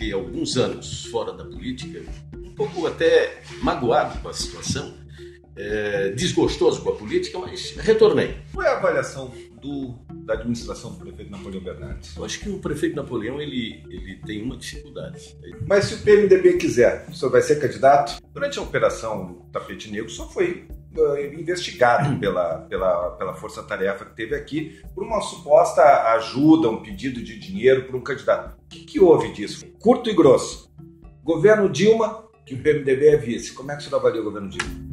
que alguns anos fora da política, um pouco até magoado com a situação, desgostoso com a política, mas retornei. Qual é a avaliação da administração do prefeito Napoleão Bernardes? Eu acho que o prefeito Napoleão ele tem uma dificuldade. Mas se o PMDB quiser, o senhor vai ser candidato? Durante a Operação Tapete Negro, o senhor foi investigado pela força-tarefa que teve aqui por uma suposta ajuda, um pedido de dinheiro por um candidato. O que houve disso? Curto e grosso. Governo Dilma, que o PMDB é vice. Como é que o senhor avalia o governo Dilma?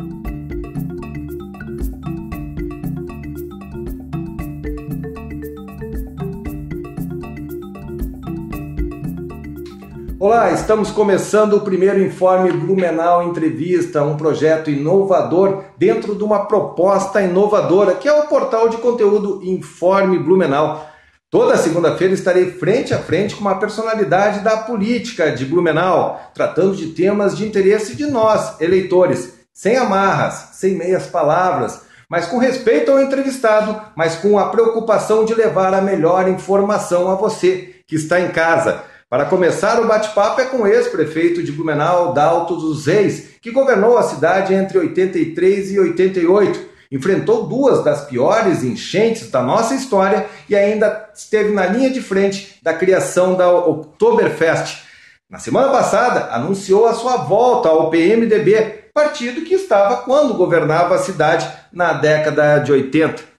Olá, estamos começando o primeiro Informe Blumenau Entrevista, um projeto inovador dentro de uma proposta inovadora, que é o portal de conteúdo Informe Blumenau. Toda segunda-feira estarei frente a frente com uma personalidade da política de Blumenau, tratando de temas de interesse de nós, eleitores, sem amarras, sem meias palavras, mas com respeito ao entrevistado, mas com a preocupação de levar a melhor informação a você que está em casa. Para começar, o bate-papo é com o ex-prefeito de Blumenau, Dalto dos Reis, que governou a cidade entre 83 e 88, enfrentou duas das piores enchentes da nossa história e ainda esteve na linha de frente da criação da Oktoberfest. Na semana passada, anunciou a sua volta ao PMDB, partido que estava quando governava a cidade na década de 80.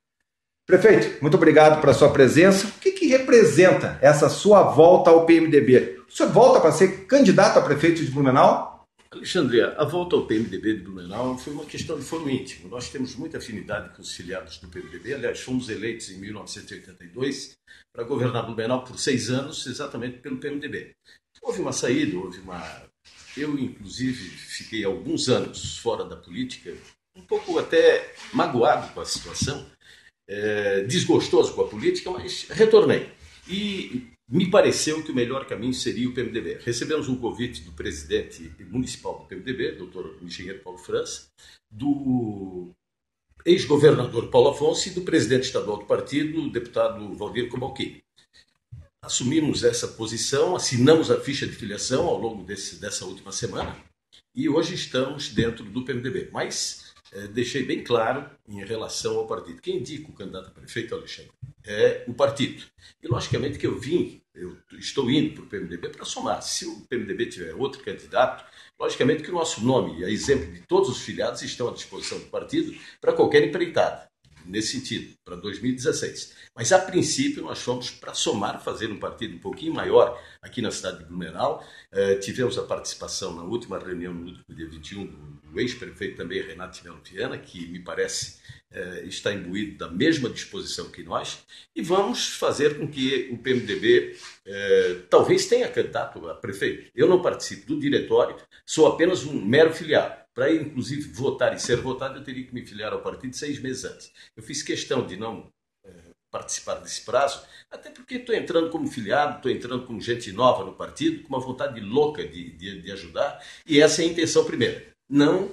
Prefeito, muito obrigado pela sua presença. O que representa essa sua volta ao PMDB? O senhor volta para ser candidato a prefeito de Blumenau? Alexandre, a volta ao PMDB de Blumenau foi uma questão de foro íntimo. Nós temos muita afinidade com os filiados do PMDB. Aliás, fomos eleitos em 1982 para governar Blumenau por 6 anos, exatamente pelo PMDB. Houve uma saída, Eu, inclusive, fiquei alguns anos fora da política, um pouco até magoado com a situação, desgostoso com a política, mas retornei. E me pareceu que o melhor caminho seria o PMDB. Recebemos um convite do presidente municipal do PMDB, doutor engenheiro Paulo França, do ex-governador Paulo Afonso e do presidente estadual do partido, o deputado Valdir Cobalquim. Assumimos essa posição, assinamos a ficha de filiação ao longo dessa última semana e hoje estamos dentro do PMDB. Mas deixei bem claro em relação ao partido. Quem indica o candidato a prefeito, Alexandre, é o partido. E logicamente que eu estou indo para o PMDB para somar. Se o PMDB tiver outro candidato, logicamente que o nosso nome, a exemplo de todos os filiados, estão à disposição do partido para qualquer empreitada, nesse sentido, para 2016. Mas a princípio nós fomos para somar, fazer um partido um pouquinho maior aqui na cidade de Blumenau. Tivemos a participação na última reunião, no último dia 21, do ex-prefeito também, Renato Mello Vianna, que me parece está imbuído da mesma disposição que nós, e vamos fazer com que o PMDB talvez tenha candidato a prefeito. Eu não participo do diretório, sou apenas um mero filiado. Para, inclusive, votar e ser votado, eu teria que me filiar ao partido 6 meses antes. Eu fiz questão de não participar desse prazo, até porque estou entrando como filiado, estou entrando como gente nova no partido, com uma vontade louca de ajudar, e essa é a intenção primeira, não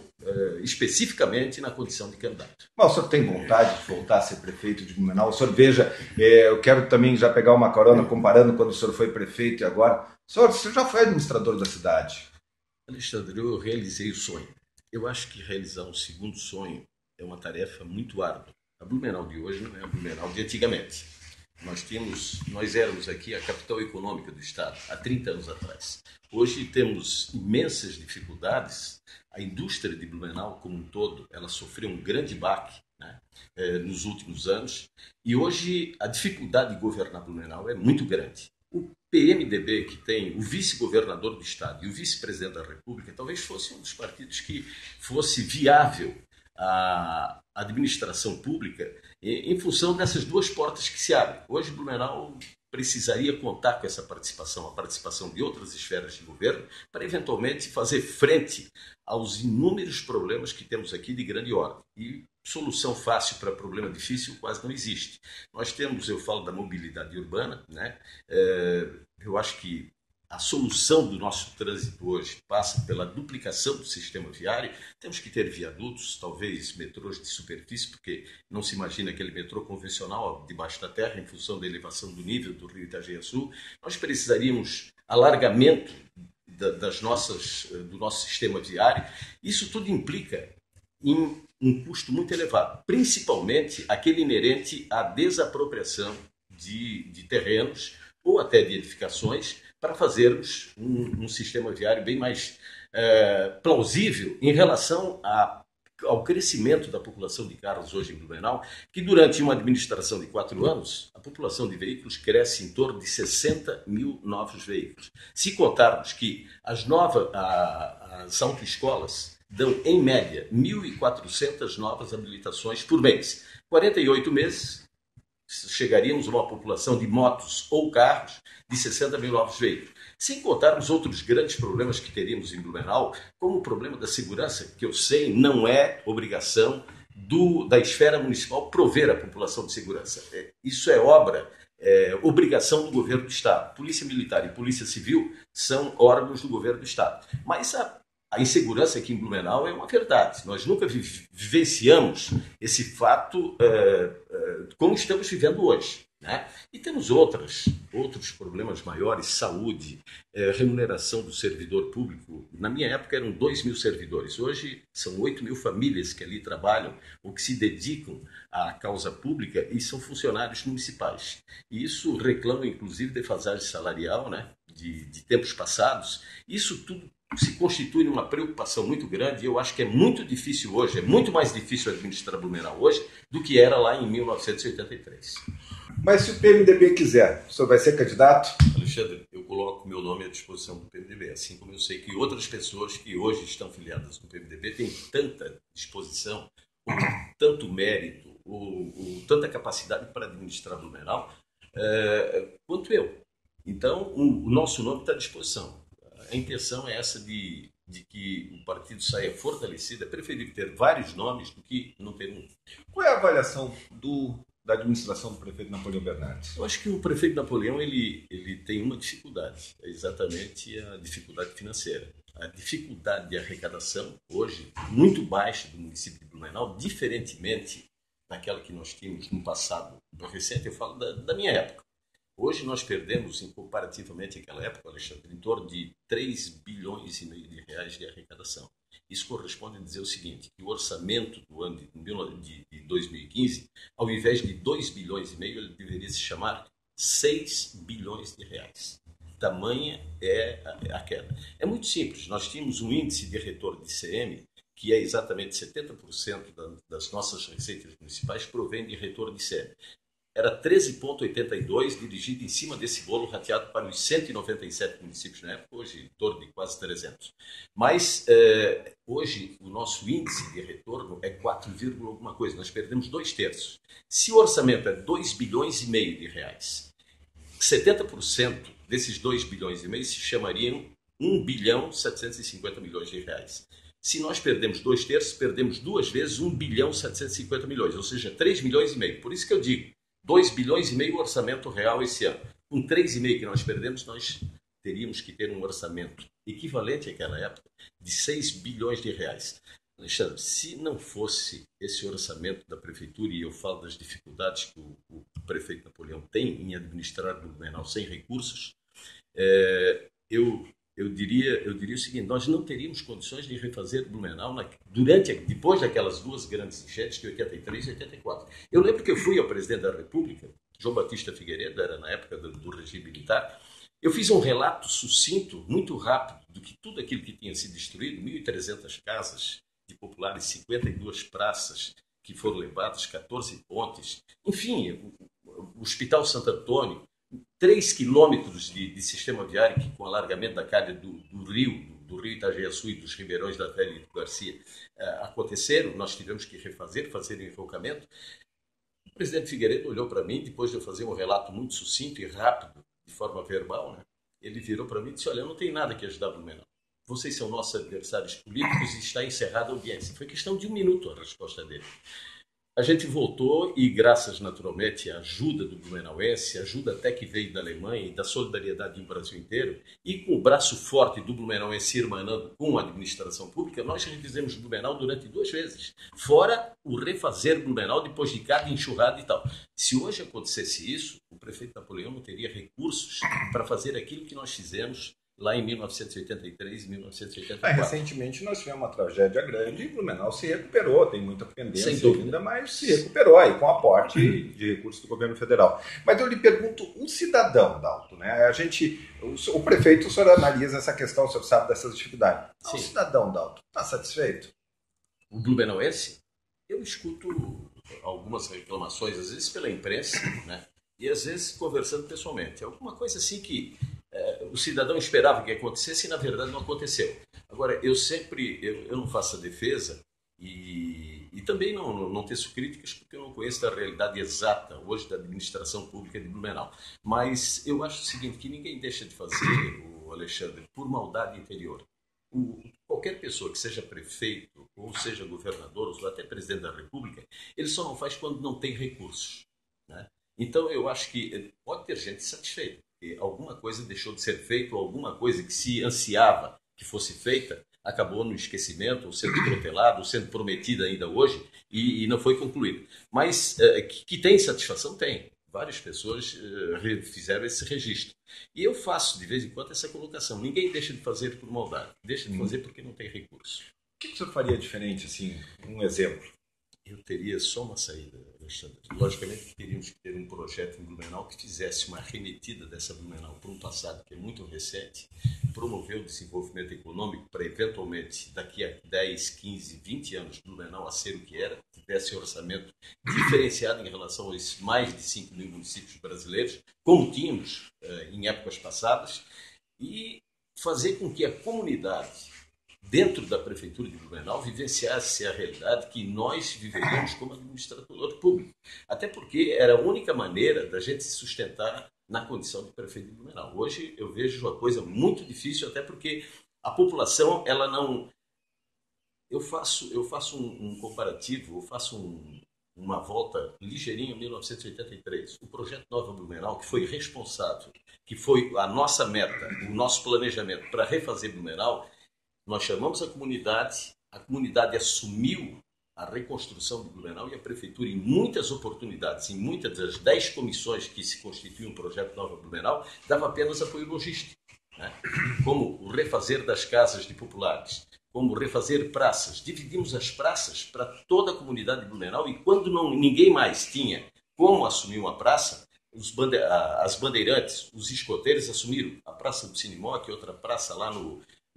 especificamente na condição de candidato. Mas o senhor tem vontade de voltar a ser prefeito de Blumenau? O senhor veja, eu quero também já pegar uma carona comparando quando o senhor foi prefeito e agora. O senhor já foi administrador da cidade? Alexandre, eu realizei o sonho. Eu acho que realizar um segundo sonho é uma tarefa muito árdua. A Blumenau de hoje não é a Blumenau de antigamente. Nós éramos aqui a capital econômica do Estado, há 30 anos atrás. Hoje temos imensas dificuldades. A indústria de Blumenau como um todo, ela sofreu um grande baque, né, nos últimos anos. E hoje a dificuldade de governar Blumenau é muito grande. O PMDB, que tem o vice-governador do Estado e o vice-presidente da República, talvez fosse um dos partidos que fosse viável a administração pública em função dessas duas portas que se abrem. Hoje, Blumenau precisaria contar com essa participação, a participação de outras esferas de governo, para eventualmente fazer frente aos inúmeros problemas que temos aqui de grande ordem. E solução fácil para problema difícil quase não existe. Nós temos, eu falo da mobilidade urbana, né? Eu acho que a solução do nosso trânsito hoje passa pela duplicação do sistema viário. Temos que ter viadutos, talvez metrôs de superfície, porque não se imagina aquele metrô convencional debaixo da terra em função da elevação do nível do Rio Itajaí-Açu. Nós precisaríamos alargamento do nosso sistema viário, isso tudo implica em um custo muito elevado, principalmente aquele inerente à desapropriação de terrenos ou até de edificações para fazermos um sistema viário bem mais plausível em relação ao crescimento da população de carros hoje em Blumenau, que durante uma administração de 4 anos, a população de veículos cresce em torno de 60 mil novos veículos. Se contarmos que as autoescolas dão, em média, 1.400 novas habilitações por mês, 48 meses, chegaríamos a uma população de motos ou carros de 60 mil novos veículos. Sem contar os outros grandes problemas que teríamos em Blumenau, como o problema da segurança, que eu sei não é obrigação da esfera municipal prover à população de segurança. Isso é obrigação do governo do Estado. Polícia Militar e Polícia Civil são órgãos do governo do Estado. Mas a insegurança aqui em Blumenau é uma verdade. Nós nunca vivenciamos esse fato como estamos vivendo hoje, né? E temos outros problemas maiores, saúde, remuneração do servidor público. Na minha época eram 2.000 servidores, hoje são 8.000 famílias que ali trabalham ou que se dedicam à causa pública e são funcionários municipais. E isso reclama, inclusive, defasagem salarial, né? De tempos passados. Isso tudo se constitui uma preocupação muito grande e eu acho que é muito difícil hoje, é muito mais difícil administrar Blumenau hoje do que era lá em 1983. Mas se o PMDB quiser, o senhor vai ser candidato? Alexandre, eu coloco meu nome à disposição do PMDB, assim como eu sei que outras pessoas que hoje estão filiadas no PMDB têm tanta disposição, ou tanto mérito, ou tanta capacidade para administrar Blumenau, quanto eu. Então, o nosso nome está à disposição. A intenção é essa de que o partido saia fortalecido. É preferível ter vários nomes do que não ter um. Qual é a avaliação da administração do prefeito Napoleão Bernardes? Eu acho que o prefeito Napoleão ele tem uma dificuldade, é exatamente a dificuldade financeira. A dificuldade de arrecadação, hoje, muito baixa do município de Blumenau, diferentemente daquela que nós tínhamos no passado recente, eu falo da minha época. Hoje nós perdemos, comparativamente àquela época, Alexandre, em torno de 3,5 bilhões de reais de arrecadação. Isso corresponde a dizer o seguinte, que o orçamento do ano de 2015, ao invés de 2,5 bilhões, ele deveria se chamar 6 bilhões de reais. Tamanha é a queda. É muito simples, nós tínhamos um índice de retorno de ICM, que é exatamente 70% das nossas receitas municipais provém de retorno de ICM. Era 13,82 dirigido em cima desse bolo rateado para os 197 municípios na época, hoje em torno de quase 300. Mas hoje o nosso índice de retorno é 4, alguma coisa, nós perdemos 2/3. Se o orçamento é 2,5 bilhões de reais, 70% desses 2,5 bilhões se chamariam 1,750 bilhão de reais. Se nós perdemos 2/3, perdemos 2 vezes 1,750 bilhão, ou seja, 3,5 bilhões. Por isso que eu digo, 2,5 bilhões o orçamento real esse ano. Com 3,5 que nós perdemos, nós teríamos que ter um orçamento equivalente àquela época de 6 bilhões de reais. Alexandre, se não fosse esse orçamento da Prefeitura, e eu falo das dificuldades que o prefeito Napoleão tem em administrar o Blumenau sem recursos, eu diria o seguinte, nós não teríamos condições de refazer Blumenau depois daquelas 2 grandes enchentes de 83 e 84. Eu lembro que eu fui ao presidente da República, João Batista Figueiredo, era na época do regime militar, eu fiz um relato sucinto, muito rápido, do que tudo aquilo que tinha sido destruído, 1.300 casas de populares, 52 praças que foram levadas, 14 pontes, enfim, o Hospital Santo Antônio, 3 quilômetros de sistema viário que, com o alargamento da calha do Rio Itajaí-Açu e dos ribeirões da Velha e do Garcia aconteceram, nós tivemos que fazer enrocamento. O presidente Figueiredo olhou para mim, depois de eu fazer um relato muito sucinto e rápido, de forma verbal, né? Ele virou para mim e disse, olha, eu não tenho nada que ajudar Blumenau. Vocês são nossos adversários políticos e está encerrada a audiência. Foi questão de 1 minuto a resposta dele. A gente voltou e, graças naturalmente à ajuda do blumenauense, ajuda até que veio da Alemanha e da solidariedade do Brasil inteiro, e com o braço forte do blumenauense irmanando com a administração pública, nós refizemos Blumenau durante 2 vezes, fora o refazer Blumenau depois de cada enxurrada e tal. Se hoje acontecesse isso, o prefeito Napoleão não teria recursos para fazer aquilo que nós fizemos lá em 1983, 1984. Recentemente nós tivemos uma tragédia grande e Blumenau se recuperou, tem muita pendência ainda, mas se recuperou aí com aporte de recursos do governo federal. Mas eu lhe pergunto, um cidadão, Dalto, né? O prefeito, o senhor analisa essa questão, o senhor sabe dessas dificuldades. Um cidadão, Dalto, está satisfeito? O blumenauense? Eu escuto algumas reclamações, às vezes pela imprensa, né? E às vezes conversando pessoalmente. É alguma coisa assim que o cidadão esperava que acontecesse e na verdade não aconteceu. Agora, eu não faço a defesa e também não teço críticas porque eu não conheço a realidade exata hoje da administração pública de Blumenau. Mas eu acho o seguinte, que ninguém deixa de fazer, o Alexandre, por maldade interior. Qualquer pessoa que seja prefeito ou seja governador ou até presidente da República, ele só não faz quando não tem recursos, né? Então eu acho que pode ter gente satisfeita. Alguma coisa deixou de ser feita, ou alguma coisa que se ansiava que fosse feita, acabou no esquecimento, ou sendo protelada, ou sendo prometida ainda hoje, e não foi concluída. Mas que tem satisfação, tem. Várias pessoas fizeram esse registro. E eu faço, de vez em quando, essa colocação. Ninguém deixa de fazer por maldade. Deixa de fazer porque não tem recurso. O que você faria diferente, assim, um exemplo? Eu teria só uma saída, Alexandre. Logicamente, teríamos que ter um projeto em Blumenau que fizesse uma remetida dessa Blumenau para um passado que é muito recente, promover o desenvolvimento econômico para, eventualmente, daqui a 10, 15, 20 anos, Blumenau a ser o que era, tivesse orçamento diferenciado em relação aos mais de 5 mil municípios brasileiros, como tínhamos em épocas passadas, e fazer com que a comunidade dentro da Prefeitura de Blumenau, vivenciasse a realidade que nós viveríamos como administrador público. Até porque era a única maneira da gente se sustentar na condição de prefeito de Blumenau. Hoje eu vejo uma coisa muito difícil, até porque a população, ela não... Eu faço um comparativo, eu faço uma volta ligeirinha em 1983. O Projeto Nova Blumenau, que foi responsável, que foi a nossa meta, o nosso planejamento para refazer Blumenau, nós chamamos a comunidade assumiu a reconstrução de Blumenau e a Prefeitura, em muitas oportunidades, em muitas das 10 comissões que se constituíam o Projeto Nova Blumenau, dava apenas apoio logístico, né? Como o refazer das casas de populares, como refazer praças. Dividimos as praças para toda a comunidade de Blumenau e quando ninguém mais tinha como assumir uma praça, as bandeirantes, os escoteiros assumiram a Praça do Sinimó, que é outra praça lá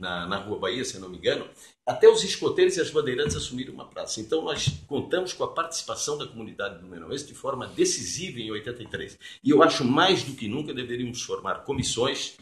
na Rua Bahia, se não me engano, até os escoteiros e as bandeirantes assumiram uma praça. Então, nós contamos com a participação da comunidade blumenauense de forma decisiva em 83. E eu acho, mais do que nunca, deveríamos formar comissões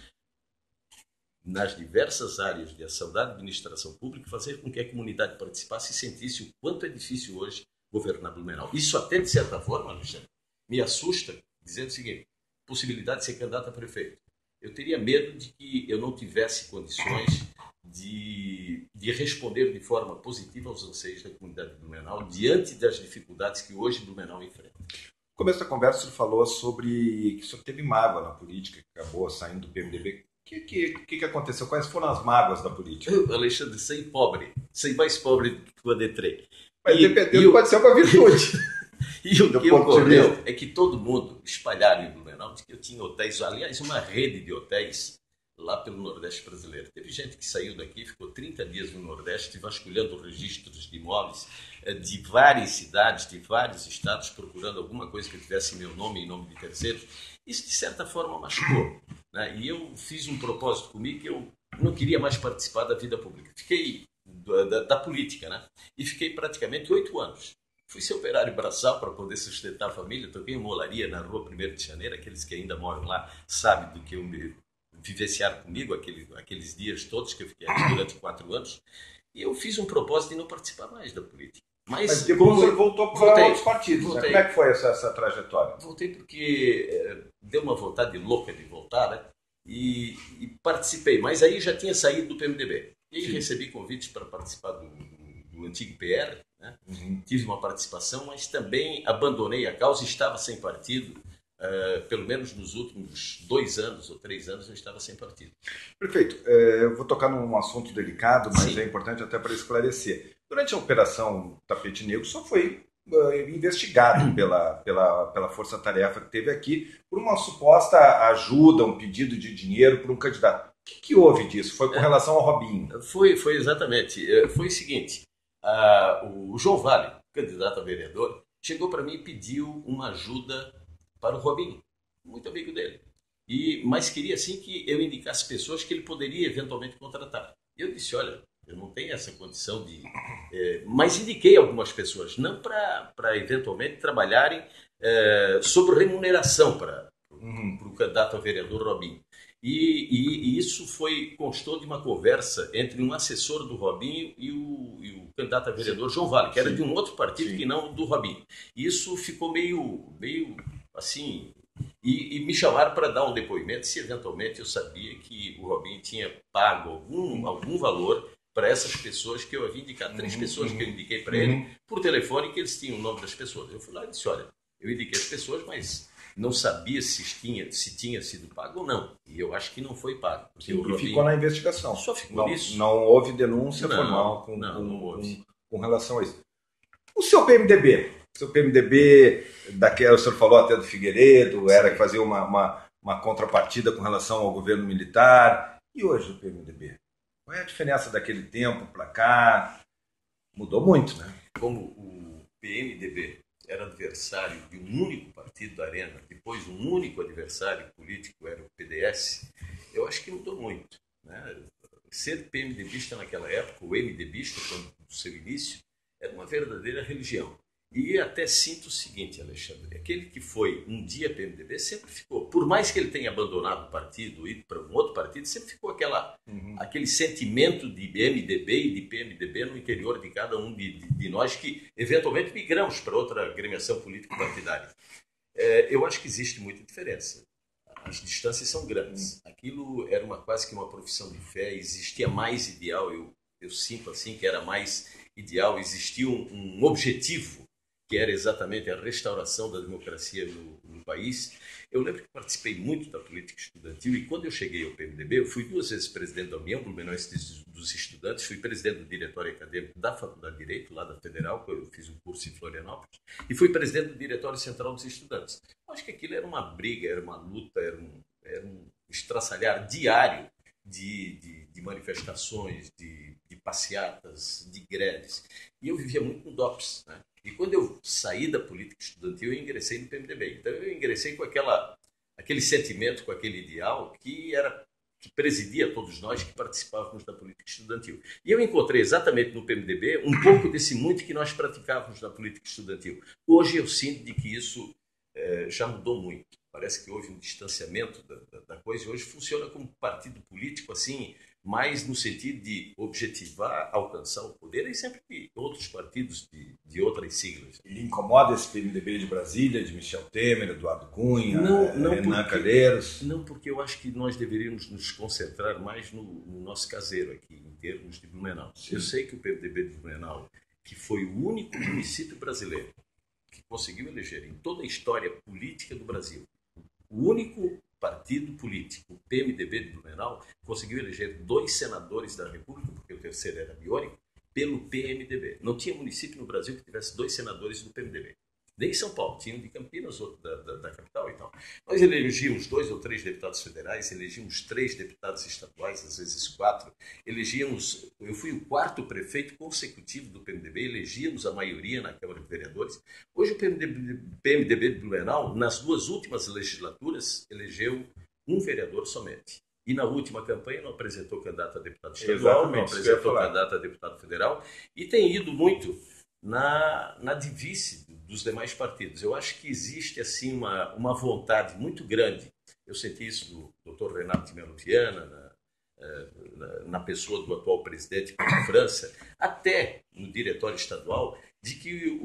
nas diversas áreas de ação da administração pública, fazer com que a comunidade participasse e sentisse o quanto é difícil hoje governar Blumenau. Isso até, de certa forma, Alexandre, me assusta, dizendo o seguinte, possibilidade de ser candidato a prefeito. Eu teria medo de que eu não tivesse condições de responder de forma positiva aos anseios da comunidade de Blumenau diante das dificuldades que hoje Blumenau enfrenta. No começo da conversa, você falou sobre que o senhor teve mágoa na política, que acabou saindo do PMDB. O que aconteceu? Quais foram as mágoas da política? Eu, Alexandre, sei mais pobre do que quando entrei. Mas dependendo do que aconteceu com a virtude. E o que ocorreu é que todo mundo espalharam em Blumenau de que eu tinha hotéis, aliás, uma rede de hotéis lá pelo Nordeste brasileiro. Teve gente que saiu daqui, ficou 30 dias no Nordeste vasculhando registros de imóveis de várias cidades, de vários estados, procurando alguma coisa que tivesse meu nome em nome de terceiros. Isso, de certa forma, machucou, né? E eu fiz um propósito comigo que eu não queria mais participar da vida pública. Fiquei da política, né? E fiquei praticamente 8 anos. Fui ser operário braçal para poder sustentar a família, toquei uma olaria na Rua 1º de Janeiro, aqueles que ainda moram lá sabem do que eu vivenciaram comigo aqueles dias todos que eu fiquei aqui durante 4 anos. E eu fiz um propósito de não participar mais da política. Mas depois você voltou para outros partidos, né? Como é que foi essa trajetória? Voltei porque deu uma vontade louca de voltar, né? E participei, mas aí já tinha saído do PMDB. E aí recebi convites para participar do antigo PR, né? Tive uma participação, mas também abandonei a causa, estava sem partido, pelo menos nos últimos 2 anos ou 3 anos eu estava sem partido. Prefeito, eu vou tocar num assunto delicado, mas é importante até para esclarecer. Durante a Operação Tapete Negro, só foi investigado pela força-tarefa que teve aqui por uma suposta ajuda, um pedido de dinheiro por um candidato. que houve disso? Foi com relação ao Robinho? Foi exatamente. Foi o seguinte, o João Vale, candidato a vereador, chegou para mim e pediu uma ajuda para o Robinho, muito amigo dele. Mas queria, assim, que eu indicasse pessoas que ele poderia eventualmente contratar. Eu disse, olha, eu não tenho essa condição de... mas indiquei algumas pessoas, não para eventualmente trabalharem sobre remuneração para o candidato a vereador Robinho. E isso constou de uma conversa entre um assessor do Robinho e o candidato a vereador João Vale, que era de um outro partido que não do Robinho. Isso ficou meio assim... E me chamaram para dar um depoimento se eventualmente eu sabia que o Robinho tinha pago algum valor para essas pessoas que eu havia indicado. Três pessoas que eu indiquei para ele, por telefone, que eles tinham o nome das pessoas. Eu fui lá e disse, olha, eu indiquei as pessoas, mas não sabia se tinha sido pago ou não. E eu acho que não foi pago. E Robinho ficou na investigação. Só ficou nisso. Não houve denúncia formal com relação a isso. O seu PMDB... O PMDB, o senhor falou até do Figueiredo, era que fazia uma contrapartida com relação ao governo militar. E hoje o PMDB? Qual é a diferença daquele tempo para cá? Mudou muito, né? Como o PMDB era adversário de um único partido da arena, depois um único adversário político era o PDS, eu acho que mudou muito, né? Ser PMDBista naquela época, o MDBista, quando no seu início, era uma verdadeira religião. E até sinto o seguinte, Alexandre, aquele que foi um dia PMDB sempre ficou, por mais que ele tenha abandonado o partido e ido para um outro partido, sempre ficou aquele sentimento de MDB e de PMDB no interior de cada um de nós que eventualmente migramos para outra agremiação político-partidária. Eu acho que existe muita diferença. As distâncias são grandes. Aquilo era quase que uma profissão de fé, existia mais ideal, eu sinto assim que era mais ideal, existia um objetivo, que era exatamente a restauração da democracia no país. Eu lembro que participei muito da política estudantil e quando eu cheguei ao PMDB, eu fui duas vezes presidente da União Blumenau dos Estudantes, fui presidente do diretório acadêmico da Faculdade de Direito, lá da Federal, que eu fiz um curso em Florianópolis, e fui presidente do diretório central dos estudantes. Eu acho que aquilo era uma briga, era uma luta, era um estraçalhar diário de manifestações, de passeatas, de greves. E eu vivia muito no DOPS, né? E quando eu saí da política estudantil, eu ingressei no PMDB. Então eu ingressei com aquele sentimento, com aquele ideal que presidia todos nós que participávamos da política estudantil. E eu encontrei exatamente no PMDB um pouco desse muito que nós praticávamos na política estudantil. Hoje eu sinto de que isso já mudou muito. Parece que houve um distanciamento da coisa e hoje funciona como partido político assim, mas no sentido de objetivar, alcançar o poder, e sempre de outros partidos de outras siglas. Ele incomoda esse PMDB de Brasília, de Michel Temer, Eduardo Cunha, Renan Calheiros? Não, porque eu acho que nós deveríamos nos concentrar mais no nosso caseiro aqui, em termos de Blumenau. Sim. Eu sei que o PMDB de Blumenau, que foi o único município brasileiro que conseguiu eleger em toda a história política do Brasil, o único partido político, o PMDB de Blumenau, conseguiu eleger 2 senadores da República, porque o terceiro era biônico, pelo PMDB. Não tinha município no Brasil que tivesse 2 senadores do PMDB. Nem em São Paulo, tinha um de Campinas, outro da capital e tal. Nós elegíamos 2 ou 3 deputados federais, elegíamos 3 deputados estaduais, às vezes 4. Elegíamos, eu fui o 4º prefeito consecutivo do PMDB, elegíamos a maioria na Câmara de Vereadores. Hoje o PMDB de Blumenau, nas 2 últimas legislaturas, elegeu um vereador somente. E na última campanha não apresentou candidato a deputado estadual, exatamente, não apresentou candidato a deputado federal e tem ido muito na divície dos demais partidos. Eu acho que existe assim uma vontade muito grande. Eu senti isso do Dr. Renato Mello Vianna, na pessoa do atual presidente Paulo França, até no diretório estadual, de que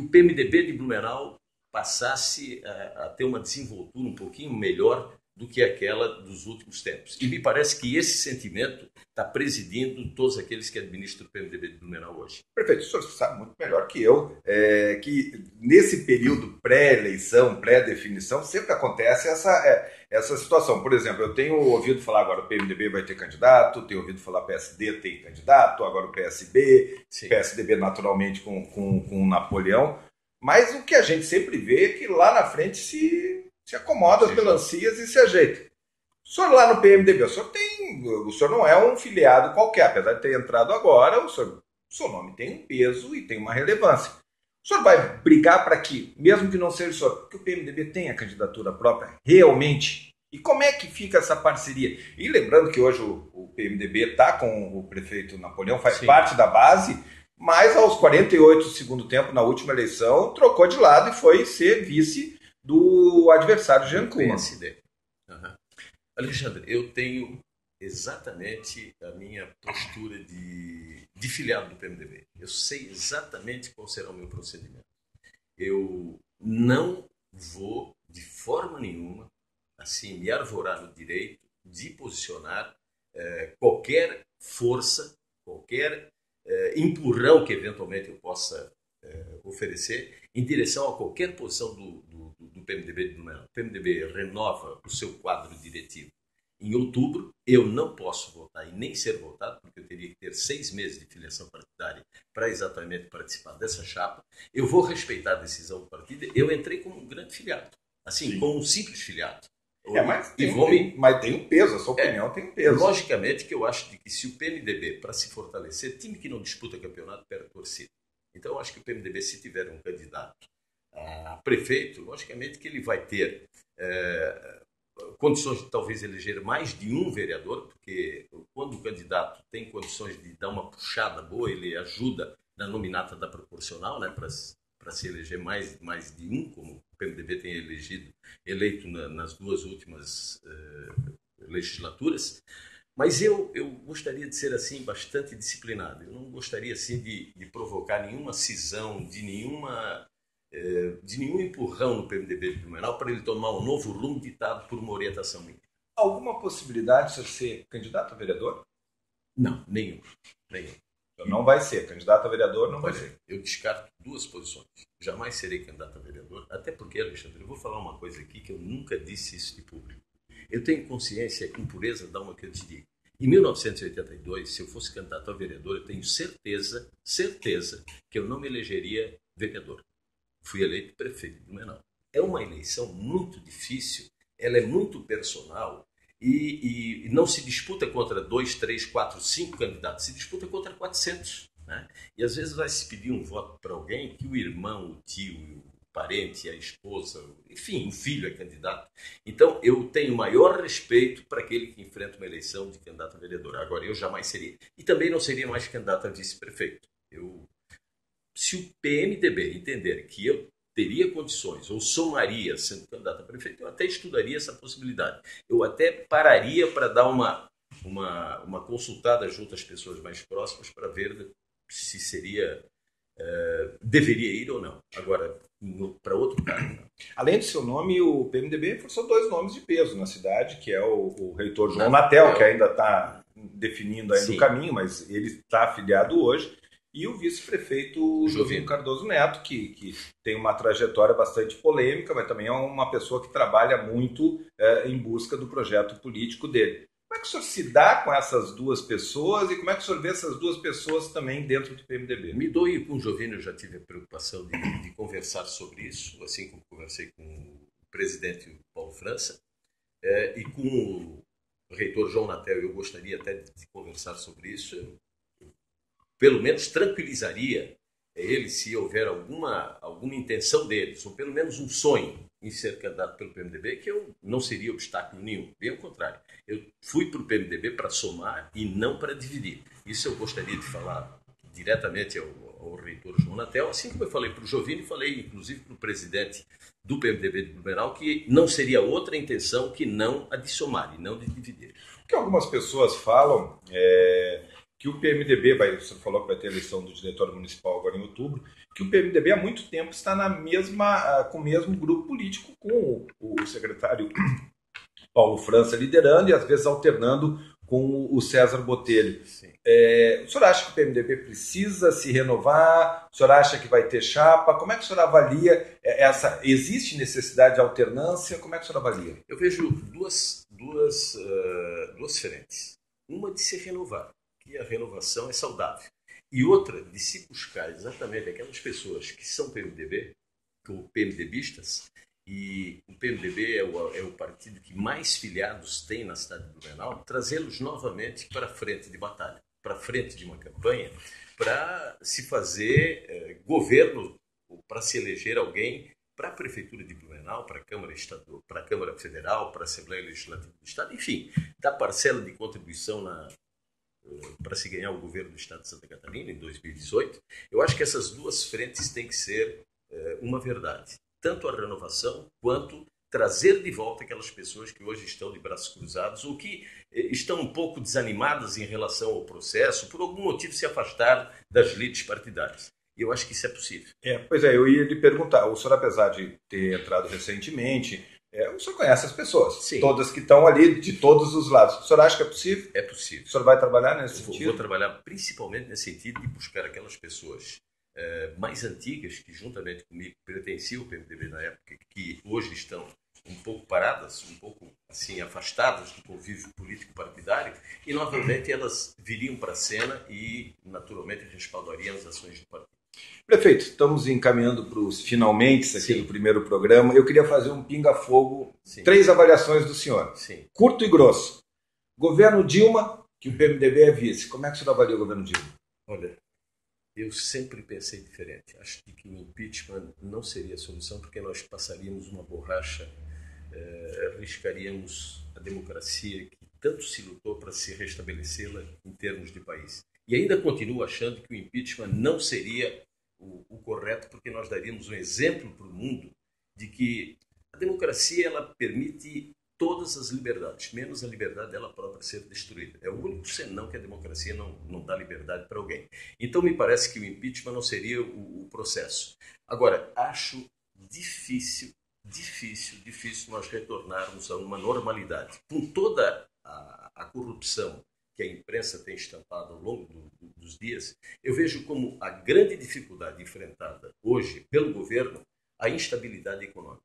o PMDB de Blumenau passasse a ter uma desenvoltura um pouquinho melhor do que aquela dos últimos tempos. E me parece que esse sentimento está presidindo todos aqueles que administram o PMDB de Blumenau hoje. Prefeito, o senhor sabe muito melhor que eu que nesse período pré-eleição, pré-definição, sempre acontece essa situação. Por exemplo, eu tenho ouvido falar agora o PMDB vai ter candidato, tenho ouvido falar PSD tem candidato, agora o PSB, sim, PSDB naturalmente com o Napoleão. Mas o que a gente sempre vê é que lá na frente se acomoda pela ansias e se ajeita. O senhor lá no PMDB, o senhor tem, o senhor não é um filiado qualquer, apesar de ter entrado agora, o seu nome tem um peso e tem uma relevância. O senhor vai brigar para que, mesmo que não seja o senhor, que o PMDB tenha candidatura própria realmente? E como é que fica essa parceria? E lembrando que hoje o PMDB está com o prefeito Napoleão, faz Sim. parte da base, mas aos 48 do segundo tempo, na última eleição, trocou de lado e foi ser vice do adversário Jean Kuhlmann. Uhum. Alexandre, eu tenho exatamente a minha postura de filiado do PMDB. Eu sei exatamente qual será o meu procedimento. Eu não vou, de forma nenhuma, assim, me arvorar no direito de posicionar qualquer força, qualquer empurrão que eventualmente eu possa oferecer em direção a qualquer posição do PMDB de Blumenau. O PMDB renova o seu quadro diretivo em outubro. Eu não posso votar e nem ser votado, porque eu teria que ter 6 meses de filiação partidária para exatamente participar dessa chapa. Eu vou respeitar a decisão do partido. Eu entrei como um grande filiado, assim, Sim. como um simples filiado. Mas tem um peso, a sua opinião tem um peso. Logicamente que eu acho que se o PMDB, para se fortalecer, time que não disputa campeonato perde torcida. Então eu acho que o PMDB, se tiver um candidato a prefeito, logicamente que ele vai ter condições de talvez eleger mais de um vereador, porque quando o candidato tem condições de dar uma puxada boa, ele ajuda na nominata da proporcional, né, para se eleger mais de um, como o PMDB tem eleito nas duas últimas legislaturas. Mas eu gostaria de ser assim bastante disciplinado. Eu não gostaria assim de provocar nenhuma cisão, de nenhum empurrão no PMDB de Blumenau para ele tomar um novo rumo ditado por uma orientação minha. Alguma possibilidade de ser candidato a vereador? Não, nenhum. Então não vai ser. Candidato a vereador não vai ser. Eu descarto 2 posições. Jamais serei candidato a vereador, até porque, Alexandre, eu vou falar uma coisa aqui que eu nunca disse isso de público. Eu tenho consciência, com pureza, da uma que eu te digo. Em 1982, se eu fosse candidato a vereador, eu tenho certeza que eu não me elegeria vereador. Fui eleito prefeito de Blumenau. É uma eleição muito difícil, ela é muito personal, e não se disputa contra 2, 3, 4, 5 candidatos, se disputa contra 400. Né? E às vezes vai se pedir um voto para alguém que o irmão, o tio, o parente, a esposa, enfim, o filho é candidato. Então eu tenho maior respeito para aquele que enfrenta uma eleição de candidato a vereador. Agora, eu jamais seria. E também não seria mais candidato a vice-prefeito. Se o PMDB entender que eu teria condições, ou somaria sendo candidato a prefeito, eu até estudaria essa possibilidade. Eu até pararia para dar uma consultada junto às pessoas mais próximas para ver se deveria ir ou não. Agora, para outro cargo, não. Além do seu nome, o PMDB forçou 2 nomes de peso na cidade, que é o reitor João Natel, que ainda está definindo o caminho, mas ele está afiliado hoje. E o vice-prefeito Jovino Cardoso Neto, que tem uma trajetória bastante polêmica, mas também é uma pessoa que trabalha muito em busca do projeto político dele. Como é que o senhor se dá com essas 2 pessoas e como é que o senhor vê essas 2 pessoas também dentro do PMDB? Me doe com o Jovino, eu já tive a preocupação de conversar sobre isso, assim como conversei com o presidente Paulo França e com o reitor João Natel. Eu gostaria até de conversar sobre isso. Pelo menos tranquilizaria ele se houver alguma intenção deles, ou pelo menos um sonho em ser candidato pelo PMDB, que eu não seria obstáculo nenhum. Bem ao contrário, eu fui para o PMDB para somar e não para dividir. Isso eu gostaria de falar diretamente ao reitor João Natel, assim como eu falei para o Jovino e falei inclusive para o presidente do PMDB de Blumenau, que não seria outra intenção que não a de somar e não de dividir. O que algumas pessoas falam é que o PMDB, você falou que vai ter a eleição do diretório municipal agora em outubro, que o PMDB há muito tempo está com o mesmo grupo político, com o secretário Paulo França liderando e às vezes alternando com o César Botelho. O senhor acha que o PMDB precisa se renovar? O senhor acha que vai ter chapa? Como é que o senhor avalia essa? Existe necessidade de alternância? Como é que o senhor avalia? Eu vejo duas frentes. Uma de se renovar, que a renovação é saudável. E outra, de se buscar exatamente aquelas pessoas que são PMDB, ou PMDBistas, e o PMDB é o partido que mais filiados tem na cidade de Blumenau, trazê-los novamente para a frente de batalha, para a frente de uma campanha, para se fazer governo, para se eleger alguém para a Prefeitura de Blumenau, para a Câmara Estadual, para a Câmara Federal, para a Assembleia Legislativa do Estado, enfim, da parcela de contribuição para se ganhar o governo do Estado de Santa Catarina em 2018. Eu acho que essas duas frentes têm que ser uma verdade. Tanto a renovação quanto trazer de volta aquelas pessoas que hoje estão de braços cruzados ou que estão um pouco desanimadas em relação ao processo, por algum motivo se afastaram das lides partidárias. E eu acho que isso é possível. Pois é, eu ia lhe perguntar, o senhor, apesar de ter entrado recentemente, o senhor conhece as pessoas, sim, todas que estão ali, de todos os lados. O senhor acha que é possível? É possível. O senhor vai trabalhar nesse sentido? Vou trabalhar principalmente nesse sentido de buscar aquelas pessoas mais antigas, que juntamente comigo pertenciam ao PMDB na época, que hoje estão um pouco paradas, um pouco assim afastadas do convívio político partidário, e novamente elas viriam para a cena e naturalmente respaldariam as ações do partido. Prefeito, estamos encaminhando para os finalmente aqui, sim, do primeiro programa. Eu queria fazer um pinga-fogo, sim, três avaliações do senhor, sim, curto e grosso. Governo Dilma, que o PMDB é vice, como é que o senhor avalia o governo Dilma? Olha, eu sempre pensei diferente. Acho que o impeachment não seria a solução, porque nós passaríamos uma borracha, arriscaríamos a democracia que tanto se lutou para se restabelecê-la em termos de país. E ainda continuo achando que o impeachment não seria o correto, porque nós daríamos um exemplo para o mundo de que a democracia ela permite todas as liberdades, menos a liberdade dela própria ser destruída. É o único senão que a democracia não dá liberdade para alguém. Então, me parece que o impeachment não seria o processo. Agora, acho difícil nós retornarmos a uma normalidade. Com toda a corrupção que a imprensa tem estampado ao longo dos dias, eu vejo como a grande dificuldade enfrentada hoje pelo governo a instabilidade econômica.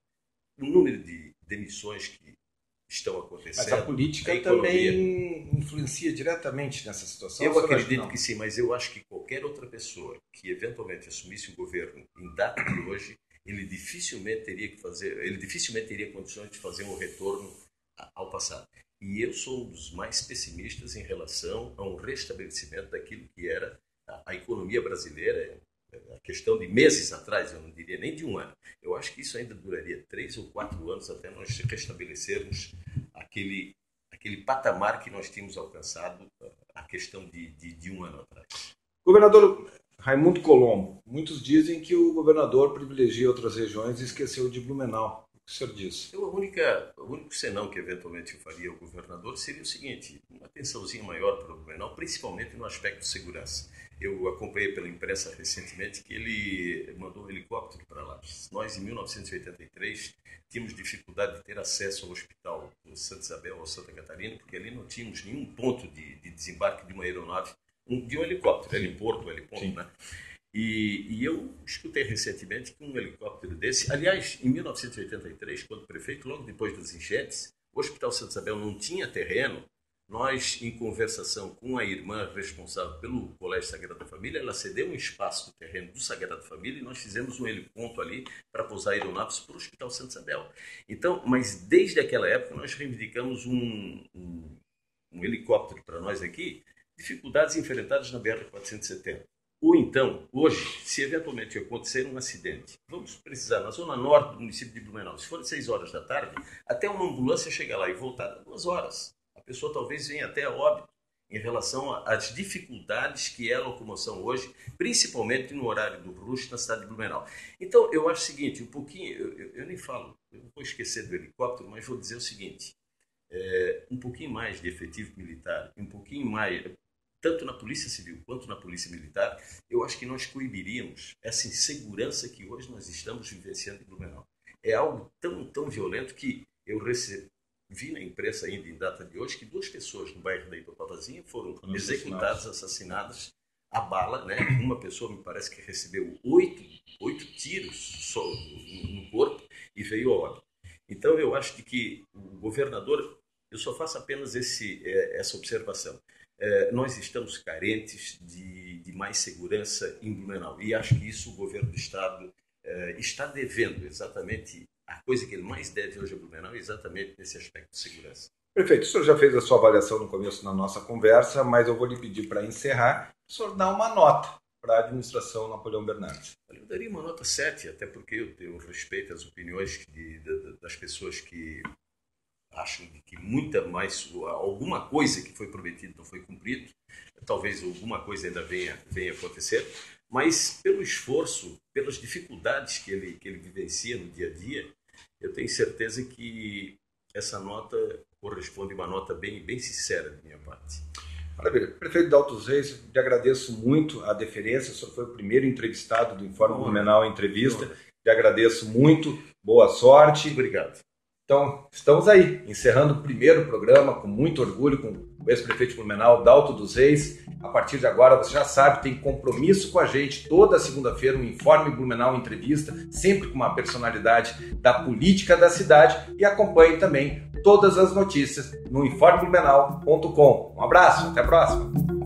O número de demissões que estão acontecendo. Mas a política também influencia diretamente nessa situação? Eu acredito que sim, mas eu acho que qualquer outra pessoa que eventualmente assumisse o governo em data de hoje, ele dificilmente teria condições de fazer um retorno ao passado. E eu sou um dos mais pessimistas em relação a um restabelecimento daquilo que era a economia brasileira, a questão de meses atrás, eu não diria nem de um ano. Eu acho que isso ainda duraria 3 ou 4 anos até nós restabelecermos aquele patamar que nós tínhamos alcançado a questão de um ano atrás. Governador Raimundo Colombo, muitos dizem que o governador privilegia outras regiões e esqueceu de Blumenau. O senhor disse. O único senão que eventualmente eu faria ao governador seria o seguinte, uma atençãozinha maior para o Blumenau, principalmente no aspecto de segurança. Eu acompanhei pela imprensa recentemente que ele mandou um helicóptero para lá. Nós, em 1983, tínhamos dificuldade de ter acesso ao hospital do Santa Isabel ou Santa Catarina, porque ali não tínhamos nenhum ponto de desembarque de uma aeronave, de um helicóptero, heliporto, sim, né? E eu escutei recentemente que um helicóptero desse... Aliás, em 1983, quando prefeito, logo depois das enchentes, o Hospital Santa Isabel não tinha terreno. Nós, em conversação com a irmã responsável pelo Colégio Sagrada Família, ela cedeu um espaço do terreno do Sagrada Família e nós fizemos um heliponto ali para pousar aeronaves para o Hospital Santa Isabel. Então, mas desde aquela época nós reivindicamos um helicóptero para nós aqui, dificuldades enfrentadas na BR-470. Ou então, hoje, se eventualmente acontecer um acidente, vamos precisar, na zona norte do município de Blumenau, se for 6 horas da tarde, até uma ambulância chegar lá e voltar 2 horas. A pessoa talvez venha até a óbito em relação às dificuldades que é a locomoção hoje, principalmente no horário do rush na cidade de Blumenau. Então, eu acho o seguinte, um pouquinho, eu nem falo, eu não vou esquecer do helicóptero, mas vou dizer o seguinte, um pouquinho mais de efetivo militar, um pouquinho mais... tanto na Polícia Civil quanto na Polícia Militar, eu acho que nós coibiríamos essa insegurança que hoje nós estamos vivenciando em Blumenau. É algo tão violento que eu vi na imprensa ainda em data de hoje que 2 pessoas no bairro da Itopavazinha foram executadas, assassinadas a bala, né? Uma pessoa me parece que recebeu 8 tiros só no corpo e veio a óbito. Então eu acho que o governador, eu só faço apenas essa observação. Nós estamos carentes de mais segurança em Blumenau e acho que isso o governo do Estado está devendo exatamente a coisa que ele mais deve hoje a Blumenau é exatamente nesse aspecto de segurança. Prefeito, o senhor já fez a sua avaliação no começo da nossa conversa, mas eu vou lhe pedir para encerrar, o senhor dá uma nota para a administração Napoleão Bernardes. Eu daria uma nota 7, até porque eu respeito as opiniões das pessoas que acham que muita mais, alguma coisa que foi prometida não foi cumprida, talvez alguma coisa ainda venha acontecer, mas pelo esforço, pelas dificuldades que ele vivencia no dia a dia, eu tenho certeza que essa nota corresponde a uma nota bem, bem sincera da minha parte. Maravilha. Prefeito Dalto dos Reis, te agradeço muito a deferência, o senhor foi o primeiro entrevistado do Informe Blumenau Entrevista, te agradeço muito, boa sorte. Obrigado. Então, estamos aí, encerrando o primeiro programa com muito orgulho, com o ex-prefeito Blumenau, Dalto dos Reis. A partir de agora, você já sabe, tem compromisso com a gente toda segunda-feira, um Informe Blumenau Entrevista, sempre com uma personalidade da política da cidade. E acompanhe também todas as notícias no informeblumenau.com. Um abraço, até a próxima!